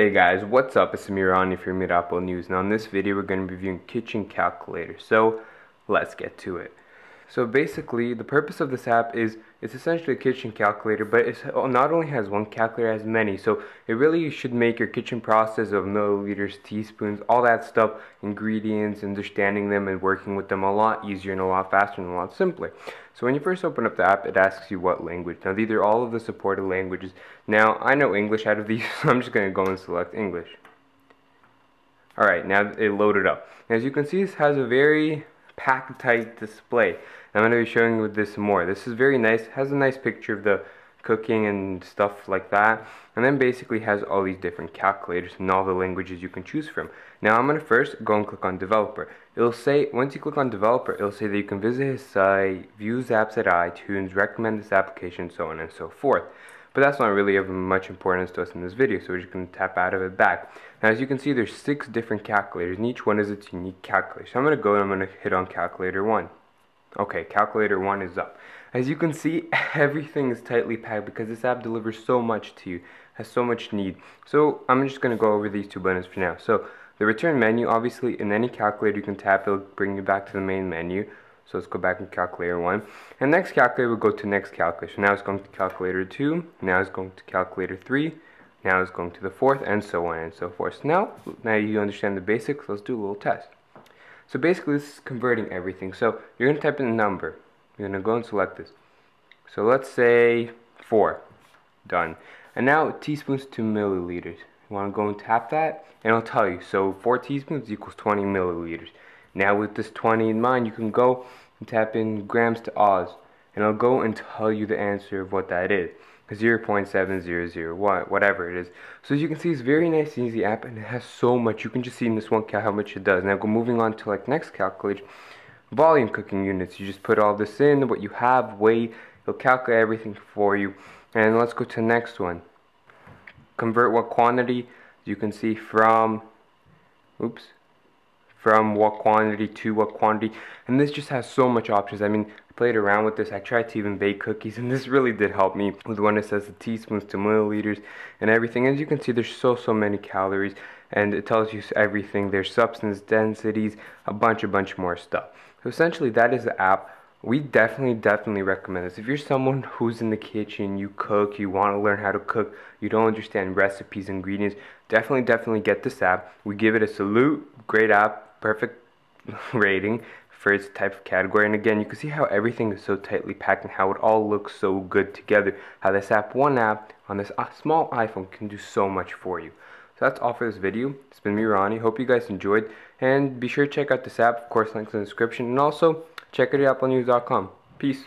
Hey guys, what's up? It's Amirani from Eat Apple News. Now in this video we're going to be reviewing Kitchen Calculator, so let's get to it. So basically the purpose of this app is it's essentially a kitchen calculator, but it not only has one calculator, it has many, so it really should make your kitchen process of milliliters, teaspoons, all that stuff, ingredients, understanding them and working with them a lot easier and a lot faster and a lot simpler. So when you first open up the app, it asks you what language. Now these are all of the supported languages. Now I know English out of these, so I'm just going to go and select English. Alright, now it loaded up. Now, as you can see, this has a very pack-type display. I'm going to be showing you this more. This is very nice. It has a nice picture of the cooking and stuff like that, and then basically has all these different calculators and all the languages you can choose from. Now I'm going to first go and click on developer. It'll say, once you click on developer, it'll say that you can visit his site, views apps at iTunes, recommend this application, so on and so forth. But that's not really of much importance to us in this video, so we're just going to tap out of it back. Now as you can see, there's 6 different calculators, and each one is its unique calculator. So I'm going to go and I'm going to hit on calculator 1. Okay, calculator 1 is up. As you can see, everything is tightly packed because this app delivers so much to you, has so much need. So I'm just going to go over these two buttons for now. So the return menu, obviously, in any calculator you can tap, it'll bring you back to the main menu. So let's go back and calculator 1. And next calculator, we'll go to next calculator. So now it's going to calculator 2, now it's going to calculator 3, now it's going to the 4th, and so on and so forth. So now you understand the basics, let's do a little test. So basically this is converting everything. So you're going to type in a number. You're going to go and select this. So let's say 4. Done. And now teaspoons to milliliters. You want to go and tap that and it'll tell you. So 4 teaspoons equals 20 milliliters. Now with this 20 in mind, you can go and tap in grams to Oz, and it'll go and tell you the answer of what that is. 0.700, whatever it is. So as you can see, it's a very nice and easy app, and it has so much. You can just see in this one how much it does. Now go moving on to like next calculator, volume cooking units. You just put all this in, what you have, weight, it'll calculate everything for you. And let's go to the next one. Convert what quantity, you can see from what quantity to what quantity, and this just has so much options. I mean, I played around with this, I tried to even bake cookies, and this really did help me with when it says the teaspoons to milliliters and everything. As you can see, there's so many calories, and it tells you everything, there's substance densities, a bunch more stuff. So essentially that is the app. We definitely recommend this. If you're someone who's in the kitchen, you cook, you want to learn how to cook, you don't understand recipes, ingredients, definitely get this app. We give it a salute. Great app, perfect rating for its type of category. And again, you can see how everything is so tightly packed and how it all looks so good together. How this app, one app on this small iPhone, can do so much for you. So that's all for this video. It's been me, Ronnie. Hope you guys enjoyed, and be sure to check out this app. Of course, links in the description, and also check it out iAppleNews.com. Peace.